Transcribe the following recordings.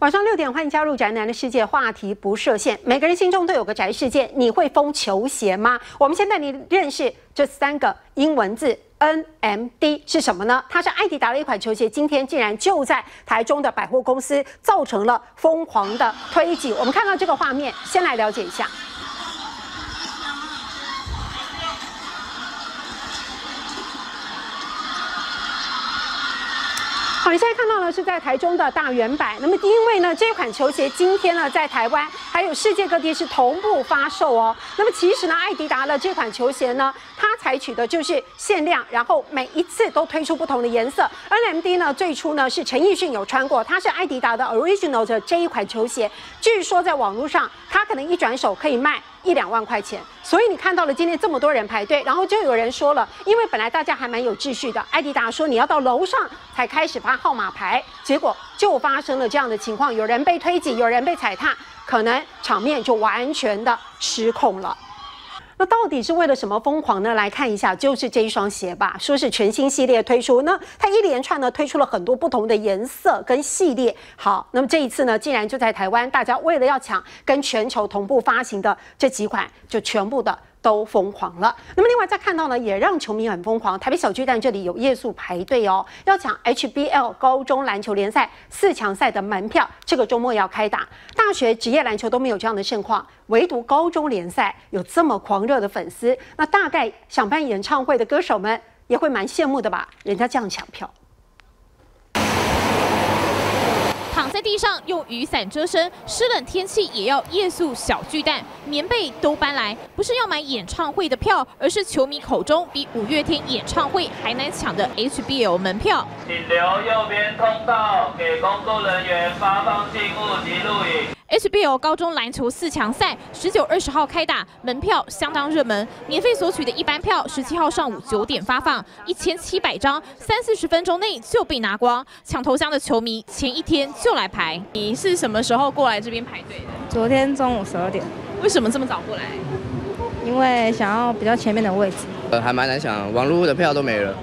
晚上6点，欢迎加入宅男的世界，话题不设限。每个人心中都有个宅世界，你会疯球鞋吗？我们先带你认识这3个英文字。 NMD 是什么呢？它是艾迪达的一款球鞋，今天竟然就在台中的百货公司造成了疯狂的推挤。我们看到这个画面，先来了解一下。 好，你现在看到呢是在台中的大圆百。那么因为呢这款球鞋今天呢在台湾还有世界各地是同步发售哦。那么其实呢艾迪达的这款球鞋呢，它采取的就是限量，然后每一次都推出不同的颜色。NMD 呢最初呢是陈奕迅有穿过，它是艾迪达的 Original 的这一款球鞋，据说在网络上它可能一转手可以卖1、2万块钱。 所以你看到了今天这么多人排队，然后就有人说了，因为本来大家还蛮有秩序的，艾迪达说你要到楼上才开始发号码牌，结果就发生了这样的情况，有人被推挤，有人被踩踏，可能场面就完全的失控了。 那到底是为了什么疯狂呢？来看一下，就是这一双鞋吧。说是全新系列推出，那它一连串呢推出了很多不同的颜色跟系列。好，那么这一次呢，竟然就在台湾，大家为了要抢跟全球同步发行的这几款，就全部的。 都疯狂了。那么另外再看到呢，也让球迷很疯狂。台北小巨蛋这里有夜宿排队哦，要抢 HBL 高中篮球联赛4强赛的门票，这个周末要开打。大学职业篮球都没有这样的盛况，唯独高中联赛有这么狂热的粉丝，那大概想办演唱会的歌手们也会蛮羡慕的吧？人家这样抢票。 躺在地上用雨伞遮身，湿冷天气也要夜宿小巨蛋，棉被都搬来，不是要买演唱会的票，而是球迷口中比5月天演唱会还难抢的 HBL 门票。请留右边通道给工作人员发放信物及录影。 HBL 高中篮球4强赛19、20号开打，门票相当热门，免费索取的一般票17号上午9点发放，1700张，30、40分钟内就被拿光。抢头香的球迷前一天就来排。你是什么时候过来这边排队的？昨天中午12点。为什么这么早过来？因为想要比较前面的位置。还蛮难抢，网络的票都没了。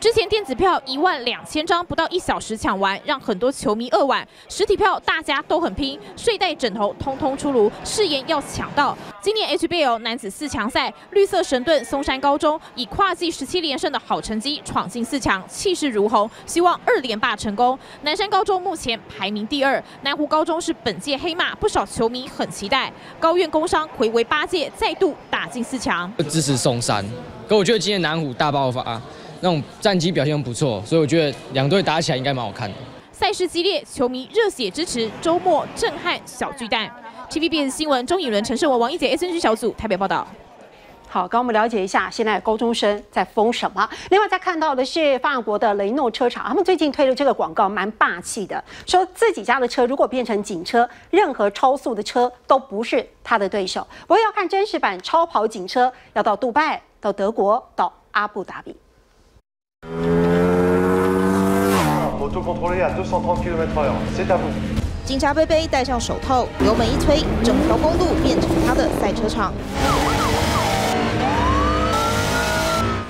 之前电子票12000张不到1小时抢完，让很多球迷扼腕。实体票大家都很拼，睡袋、枕头通通出炉，誓言要抢到。今年 HBL 男子4强赛，绿色神盾松山高中以跨季17连胜的好成绩闯进4强，气势如虹，希望2连霸成功。南山高中目前排名第2，南湖高中是本届黑马，不少球迷很期待。高院工商睽违8届再度打进4强，支持松山。可我觉得今年南湖大爆发。 那种战绩表现不错，所以我觉得两队打起来应该蛮好看的。赛事激烈，球迷热血支持，周末震撼小巨蛋。TVBS 新闻钟颖伦、陈胜文、王一姐 SNG 小组台北报道。 好，刚我们了解一下现在高中生在疯什么。另外，再看到的是法国的雷诺车厂，他们最近推了这个广告，蛮霸气的，说自己家的车如果变成警车，任何超速的车都不是他的对手。不过要看真实版超跑警车，要到杜拜、到德国、到阿布达比。 警察贝贝戴上手套，油门一催，整条公路变成他的赛车场。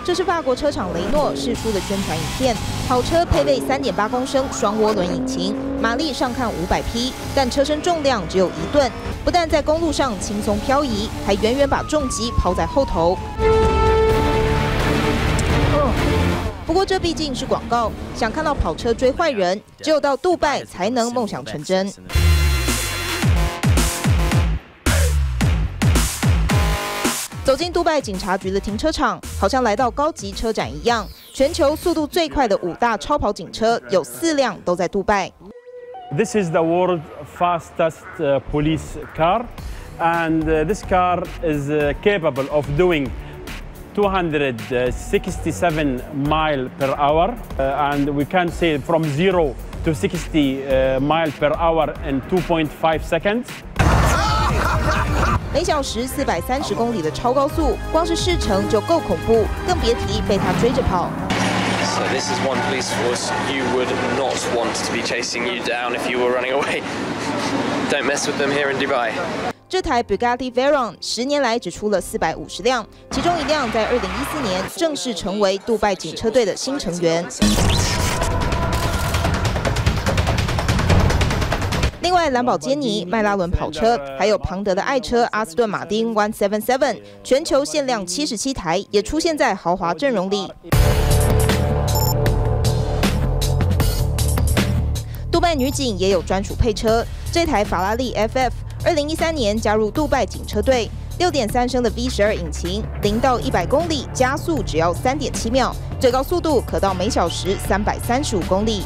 这是法国车厂雷诺释出的宣传影片，跑车配备 3.8公升双涡轮引擎，马力上看500匹，但车身重量只有1吨，不但在公路上轻松漂移，还远远把重机抛在后头。 不过这毕竟是广告，想看到跑车追坏人，只有到杜拜才能梦想成真。走进杜拜警察局的停车场，好像来到高级车展一样。全球速度最快的5大超跑警车，有4辆都在杜拜。This is the world's fastest police car, and this car is capable of doing 267 miles per hour, and we can say from 0 to 60 miles per hour in 2.5 seconds. 每小时430公里的超高速，光是试乘就够恐怖，更别提被他追着跑。 So this is one police force you would not want to be chasing you down if you were running away. Don't mess with them here in Dubai. 这台 Bugatti Veyron 10年来只出了450辆，其中1辆在2014年正式成为杜拜警车队的新成员。另外，兰博基尼、迈拉伦跑车，还有庞德的爱车阿斯顿马丁 177， 全球限量77台，也出现在豪华阵容里。 杜拜女警也有专属配车，这台法拉利 FF 2013年加入杜拜警车队，6.3升的 V12引擎，0到100公里加速只要3.7秒，最高速度可到每小时335公里。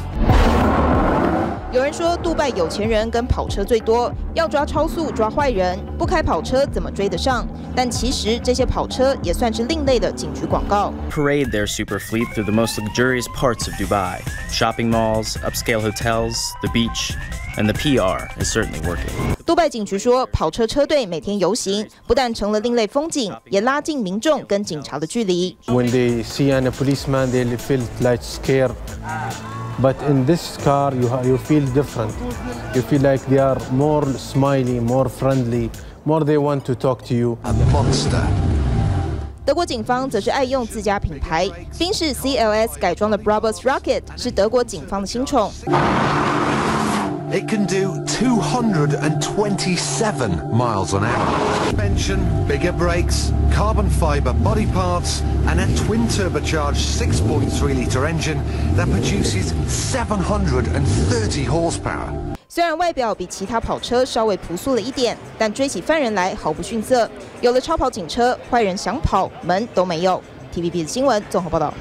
有人说杜拜有钱人跟跑车最多，要抓超速抓坏人，不开跑车怎么追得上？但其实这些跑车也算是另类的警局广告。Parade their super fleet through the most luxurious parts of Dubai, shopping malls, upscale hotels, the beach, and the PR is certainly working. 杜拜警局说，跑车车队每天游行，不但成了另类风景，也拉近民众跟警察的距离。When they see a policeman, they feel like scared. But in this car, you feel different. You feel like they are more smiley, more friendly, more they want to talk to you. I'm a monster. 德国警方则是爱用自家品牌，宾士 CLS 改装的 Brabus Rocket 是德国警方的新宠。It can do 227 miles an hour. Suspension, bigger brakes, carbon fiber body parts, and a twin-turbocharged 6.3-litre engine that produces 730 horsepower. 虽然外表比其他跑车稍微朴素了一点，但追起犯人来毫不逊色。有了超跑警车，坏人想跑门都没有。TVBS 新闻综合报道。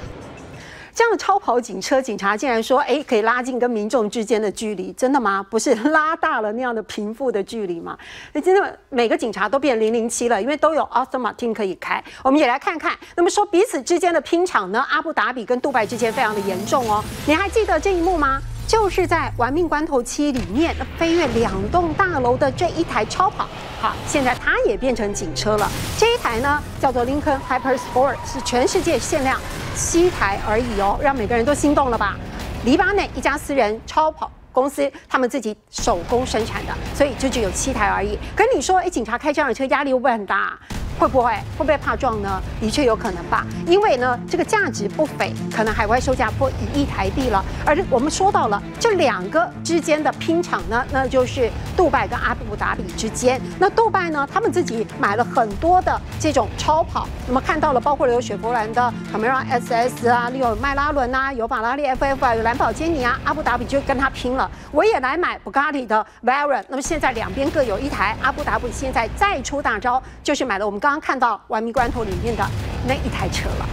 这样的超跑警车，警察竟然说，哎，可以拉近跟民众之间的距离，真的吗？不是拉大了那样的贫富的距离吗？那真的每个警察都变007了，因为都有 Aston Martin 可以开。我们也来看看，那么说彼此之间的拼场呢，阿布达比跟杜拜之间非常的严重哦。你还记得这一幕吗？ 就是在《玩命关头7》里面，飞越2栋大楼的这一台超跑，好，现在它也变成警车了。这一台呢，叫做 Lincoln Hypersport， 是全世界限量7台而已哦，让每个人都心动了吧？黎巴嫩一家私人超跑公司，他们自己手工生产的，所以就只有7台而已。可你说，哎，警察开这样的车压力会不会很大啊？ 会不会怕撞呢？的确有可能吧，因为呢，这个价值不菲，可能海外售价破1亿台币了。而我们说到了这两个之间的拼场呢，那就是杜拜跟阿布达比之间。那杜拜呢，他们自己买了很多的这种超跑，那么看到了包括有雪佛兰的 Camaro SS 啊，有迈拉伦啊，有法拉利 FF 啊，有兰博基尼啊，阿布达比就跟他拼了。我也来买 Bugatti 的 Veyron。那么现在两边各有一台，阿布达比现在再出大招，就是买了我们。 刚刚看到《玩命关头》里面的那一台车了。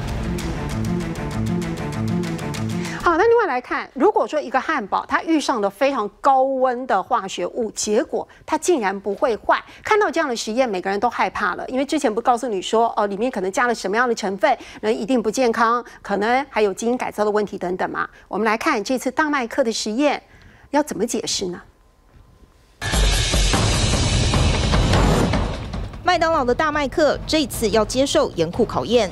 好，那另外来看，如果说一个汉堡它遇上了非常高温的化学物，结果它竟然不会坏，看到这样的实验，每个人都害怕了，因为之前不告诉你说，哦，里面可能加了什么样的成分，那一定不健康，可能还有基因改造的问题等等嘛。我们来看这次大麦克的实验要怎么解释呢？ 麦当劳的大麦克这次要接受严酷考验，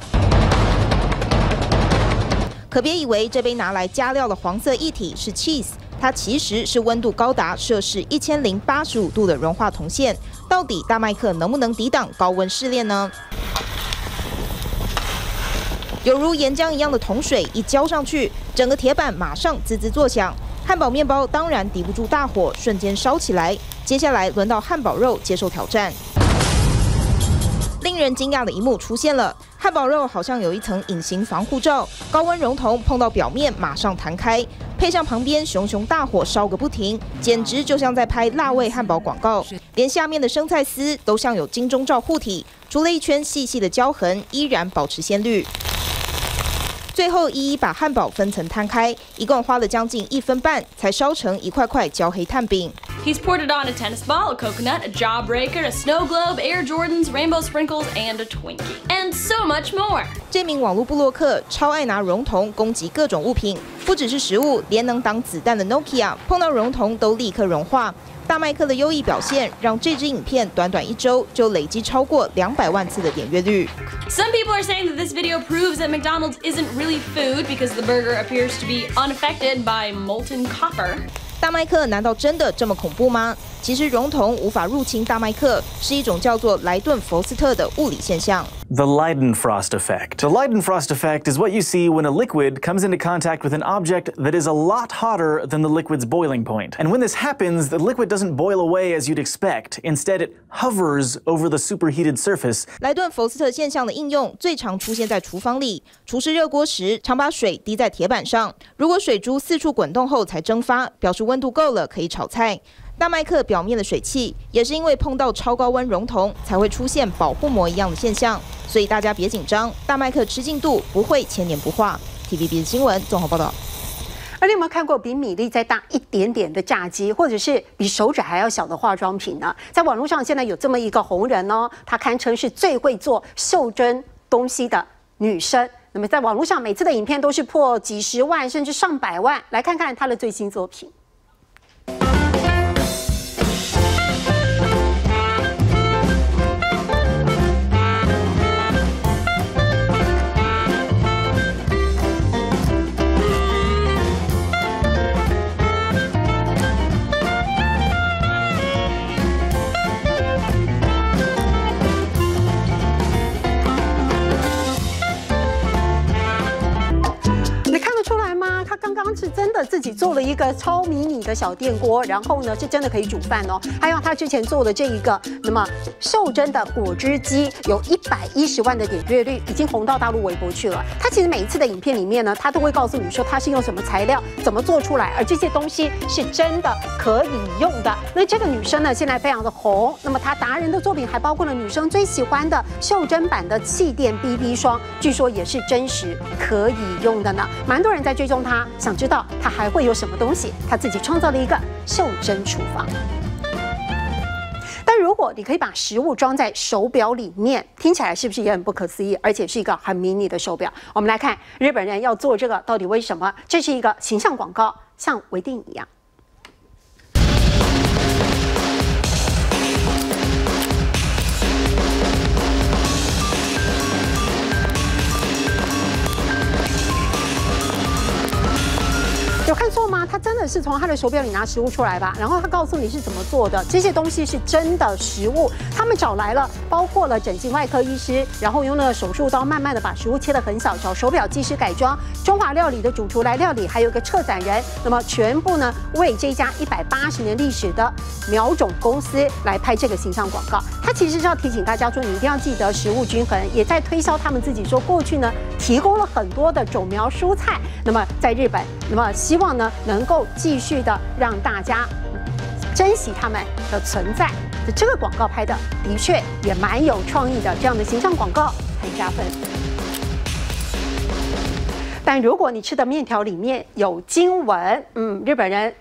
可别以为这杯拿来加料的黄色液体是 cheese， 它其实是温度高达摄氏1085度的融化铜线。到底大麦克能不能抵挡高温试炼呢？有如岩浆一样的铜水一浇上去，整个铁板马上滋滋作响。 汉堡面包当然抵不住大火，瞬间烧起来。接下来轮到汉堡肉接受挑战。令人惊讶的一幕出现了：汉堡肉好像有一层隐形防护罩，高温熔铜碰到表面马上弹开，配上旁边熊熊大火烧个不停，简直就像在拍辣味汉堡广告。连下面的生菜丝都像有金钟罩护体，除了一圈细细的胶痕，依然保持鲜绿。 最后一一把汉堡分层摊开，一共花了将近1分半，才烧成一块块焦黑炭饼。He's poured it on a tennis ball, a coconut, a jawbreaker, a snow globe, Air Jordans, rainbow sprinkles, and a Twinkie, and so much more. 这名网络部落客超爱拿熔铜攻击各种物品，不只是食物，连能挡子弹的 Nokia 碰到熔铜都立刻融化。大麦克的优异表现，让这支影片短短1周就累积超过200万次的点阅率。 Some people are saying that this video proves that McDonald's isn't really food because the burger appears to be unaffected by molten copper. 大麦克难道真的这么恐怖吗？其实熔铜无法入侵大麦克，是一种叫做莱顿弗罗斯特的物理现象。 The Leidenfrost effect. The Leidenfrost effect is what you see when a liquid comes into contact with an object that is a lot hotter than the liquid's boiling point. And when this happens, the liquid doesn't boil away as you'd expect. Instead, it hovers over the superheated surface. 莱顿弗罗斯特现象的应用最常出现在厨房里。厨师热锅时常把水滴在铁板上，如果水珠四处滚动后才蒸发，表示温度够了，可以炒菜。 大麦克表面的水汽也是因为碰到超高温熔铜才会出现保护膜一样的现象，所以大家别紧张，大麦克吃进肚不会千年不化。TVBS 新闻综合报道。而你有没有看过比米粒再大一点点的炸鸡，或者是比手指还要小的化妆品呢？在网络上现在有这么一个红人哦，她堪称是最会做袖珍东西的女生。 那么，在网络上每次的影片都是破几十万甚至上百万。来看看他的最新作品。是真的自己做了一个超迷你的小电锅，然后呢是真的可以煮饭哦。还有他之前做的这一个，那么袖珍的果汁机有110万的点阅率，已经红到大陆微博去了。他其实每一次的影片里面呢，他都会告诉你说他是用什么材料，怎么做出来，而这些东西是真的可以用的。那这个女生呢，现在非常的红。那么她达人的作品还包括了女生最喜欢的袖珍版的气垫 BB 霜，据说也是真实可以用的呢。蛮多人在追踪她，想 知道他还会有什么东西？他自己创造了一个袖珍厨房。但如果你可以把食物装在手表里面，听起来是不是也很不可思议？而且是一个很迷你的手表。我们来看日本人要做这个到底为什么？这是一个形象广告，像微电影一样。 有看错吗？他真的是从他的手表里拿食物出来吧，然后他告诉你是怎么做的，这些东西是真的食物。他们找来了，包括了整形外科医师，然后用那个手术刀慢慢的把食物切得很小，找手表技师改装，中华料理的主厨来料理，还有一个策展人，那么全部呢为这家180年历史的苗种公司来拍这个形象广告。他其实是要提醒大家说，你一定要记得食物均衡，也在推销他们自己说过去呢提供了很多的种苗蔬菜，那么在日本，那么希望 希望呢，能够继续的让大家珍惜他们的存在。这个广告拍的的确也蛮有创意的，这样的形象广告很加分。但如果你吃的面条里面有经文，日本人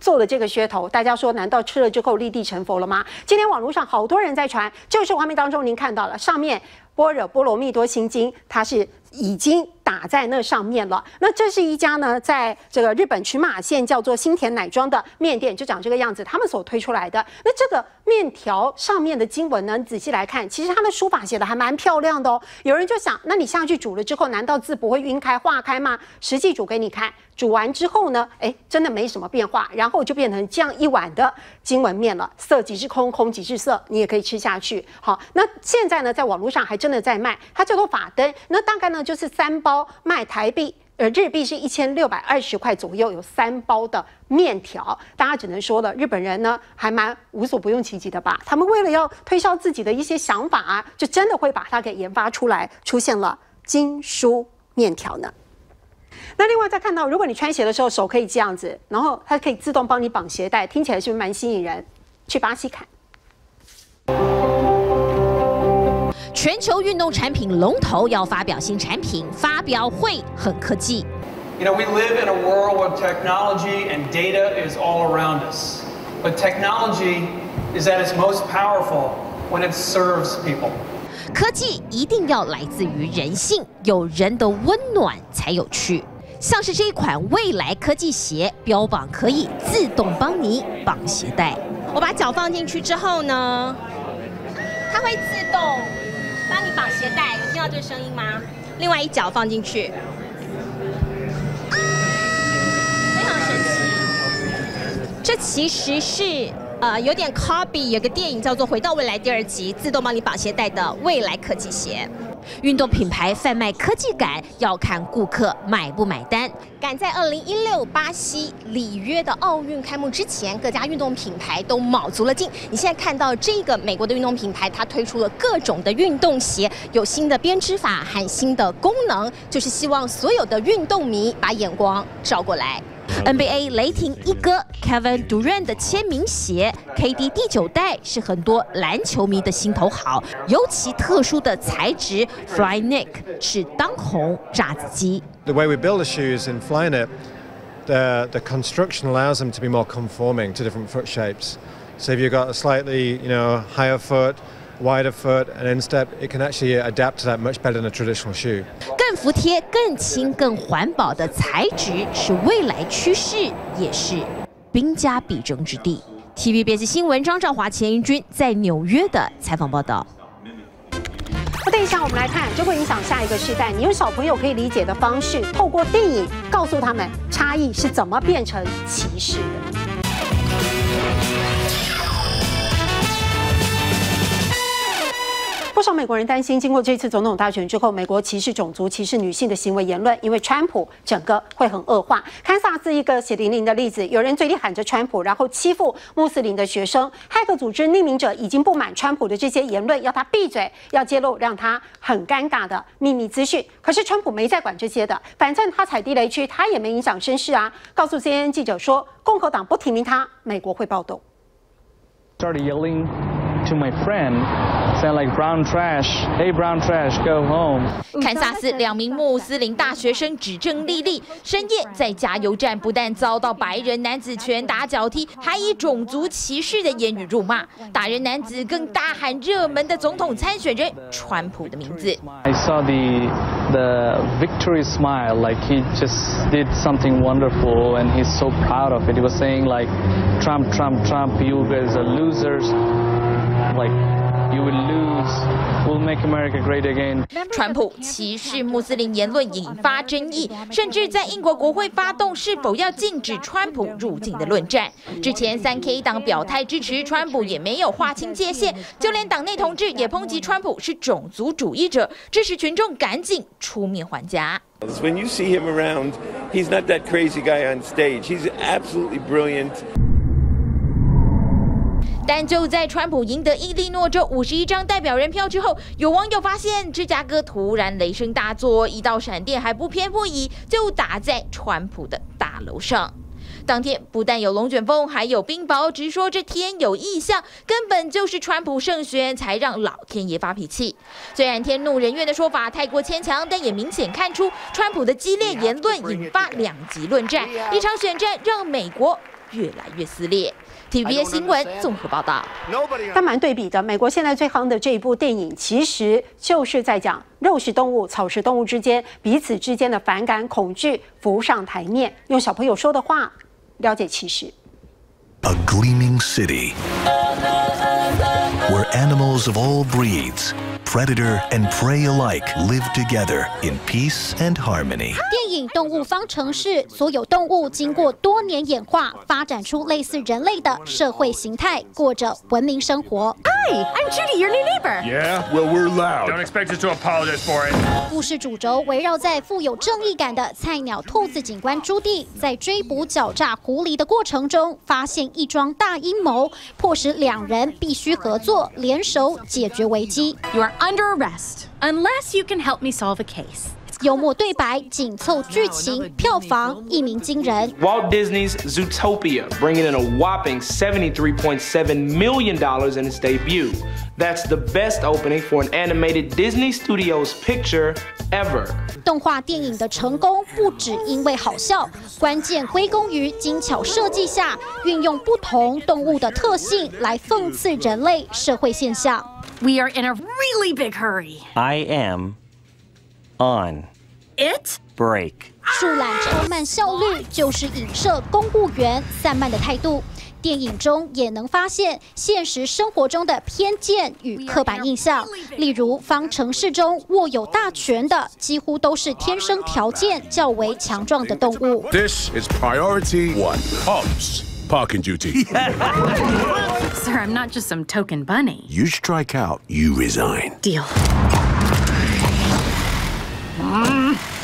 做了这个噱头，大家说难道吃了之后立地成佛了吗？今天网络上好多人在传，就是画面当中您看到了，上面《般若波罗蜜多心经》，它是已经打在那上面了。那这是一家呢，在这个日本群马县叫做新田乃庄的面店，就长这个样子，他们所推出来的。那这个面条上面的经文呢，你仔细来看，其实它的书法写的还蛮漂亮的哦。有人就想，那你下去煮了之后，难道字不会晕开、化开吗？实际煮给你看。 煮完之后呢，真的没什么变化，然后就变成这样一碗的经文面了。色即是空，空即是色，你也可以吃下去。好，那现在呢，在网络上还真的在卖，它叫做法灯。那大概呢，就是3包卖台币。 日币是1620块左右，有3包的面条，大家只能说了，日本人呢还蛮无所不用其极的吧？他们为了要推销自己的一些想法啊，就真的会把它给研发出来，出现了经书面条呢。 那另外再看到，如果你穿鞋的时候手可以这样子，然后它可以自动帮你绑鞋带，听起来是不是蛮吸引人？去巴西看。 全球运动产品龙头要发表新产品，发表会很科技。You know, we live in a world where technology and data is all around us, but technology is at its most powerful when it serves people. 科技一定要来自于人性，有人的温暖才有趣。像是这一款未来科技鞋，标榜可以自动帮你绑鞋带。我把脚放进去之后呢，它会自动帮你绑鞋带。有听到这个声音吗？另外一脚放进去，非常神奇。这其实是有点 copy 有个电影叫做《回到未来》第2集，自动帮你绑鞋带的未来科技鞋。运动品牌贩卖科技感，要看顾客买不买单。赶在2016巴西里约的奥运开幕之前，各家运动品牌都卯足了劲。你现在看到这个美国的运动品牌，它推出了各种的运动鞋，有新的编织法和新的功能，就是希望所有的运动迷把眼光照过来。 NBA 雷霆一哥 Kevin Durant 的签名鞋 KD 第9代是很多篮球迷的心头好，尤其特殊的材质 Flyknit 是当红炸子鸡。The way we build the shoes in Flyknit, the construction allows them to be more conforming to different foot shapes. So if you've got a slightly, higher foot, wider foot, and instep, it can actually adapt to that much better than a traditional shoe. 更服帖、更轻、更环保的材质是未来趋势，也是兵家必争之地。TVBS 新闻张兆华、钱英君在纽约的采访报道。等一下，我们来看，这会影响下一个世代。你用小朋友可以理解的方式，透过电影告诉他们差异是怎么变成歧视的。 不少美国人担心，经过这次总统大选之后，美国歧视种族、歧视女性的行为言论，因为川普整个会很恶化。堪萨斯一个血淋淋的例子，有人嘴里喊着川普，然后欺负穆斯林的学生。骇客组织匿名者已经不满川普的这些言论，要他闭嘴，要揭露让他很尴尬的秘密资讯。可是川普没在管这些的，反正他踩地雷区，他也没影响声势啊。告诉 CNN 记者说，共和党不提名他，美国会暴动。Started yelling to my friend. Sound like brown trash. Hey, brown trash, go home. 堪萨斯2名穆斯林大学生指证莉莉，深夜在加油站不但遭到白人男子拳打脚踢，还以种族歧视的言语辱骂。打人男子更大喊热门的总统参选人川普的名字。I saw the victory smile, like he just did something wonderful, and he's so proud of it. He was saying like, Trump, Trump, Trump, you guys are losers, like. You will lose. We'll make America great again. 川普歧视穆斯林言论引发争议，甚至在英国国会发动是否要禁止川普入境的论战。之前3K 党表态支持川普，也没有划清界限，就连党内同志也抨击川普是种族主义者，支持群众赶紧出面还价。 When you see him around, he's not that crazy guy on stage. He's absolutely brilliant. 但就在川普赢得伊利诺州51张代表人票之后，有网友发现芝加哥突然雷声大作，一道闪电还不偏不倚就打在川普的大楼上。当天不但有龙卷风，还有冰雹，直说这天有异象，根本就是川普胜选才让老天爷发脾气。虽然天怒人怨的说法太过牵强，但也明显看出川普的激烈言论引发2极论战，一场选战让美国越来越撕裂。 TVBS 新闻综合报道。但蛮对比的，美国现在最夯的这一部电影，其实就是在讲肉食动物、草食动物之间彼此之间的反感、恐惧浮上台面，用小朋友说的话了解其实。A gleaming city where animals of all breeds, predator and prey alike, live together in peace and harmony. 《动物方程式》，所有动物经过多年演化，发展出类似人类的社会形态，过着文明生活。Hi, I'm Judy, your new neighbor. Yeah, well, we're loud. Don't expect us to apologize for it. 故事主轴围绕在富有正义感的菜鸟兔子警官朱棣，在追捕狡诈狐狸的过程中，发现一桩大阴谋，迫使2人必须合作，联手解决危机。You are under arrest unless you can help me solve a case. 幽默对白、紧凑剧情，票房一鸣惊人。Walt Disney's Zootopia bringing in a whopping $73.7 million in its debut. That's the best opening for an animated Disney Studios picture ever. 动画电影的成功不只因为好笑，关键归功于精巧设计下，运用不同动物的特性来讽刺人类社会现象。We are in a really big hurry. I am. On. It break. 树懒超慢效率就是影射公务员散漫的态度。电影中也能发现现实生活中的偏见与刻板印象，例如方程式中握有大权的几乎都是天生条件较为强壮的动物。This is priority one. parking duty. Yeah. Sir, I'm not just some token bunny. You strike out, you resign. Deal.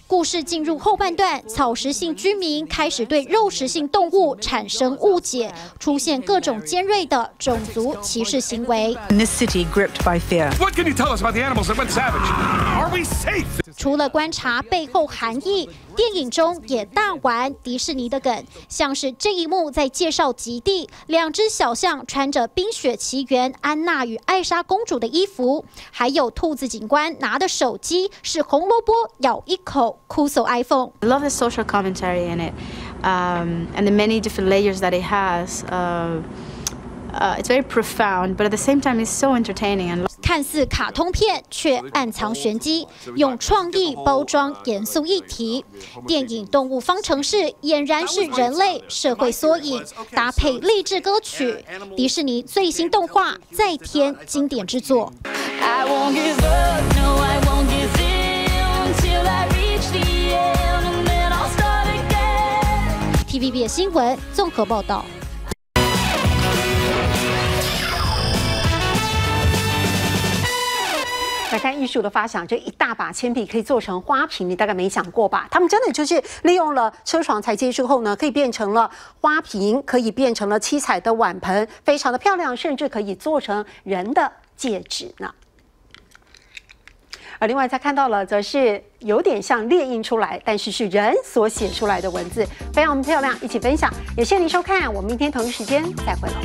故事进入后半段，草食性居民开始对肉食性动物产生误解，出现各种尖锐的种族歧视行为。除了观察背后含义，电影中也大玩迪士尼的梗，像是这一幕在介绍极地，两只小象穿着《冰雪奇缘》安娜与艾莎公主的衣服，还有兔子警官拿的手机是红萝卜咬一口。 酷搜 iPhone。 I love the social commentary in it, and the many different layers that it has. It's very profound, but at the same time, it's so entertaining and. 看似卡通片，却暗藏玄机，用创意包装严肃议题。电影《动物方程式》俨然是人类社会缩影，搭配励志歌曲，迪士尼最新动画再添经典之作。 TVBS 新闻综合报道。来看艺术的发想，这一大把铅笔可以做成花瓶，你大概没想过吧？他们真的就是利用了车床裁切之后呢，可以变成了花瓶，可以变成了七彩的碗盆，非常的漂亮，甚至可以做成人的戒指呢。 而另外，他看到了，则是有点像列印出来，但是是人所写出来的文字，非常漂亮。一起分享，也谢谢您收看，我们明天同一时间再会了。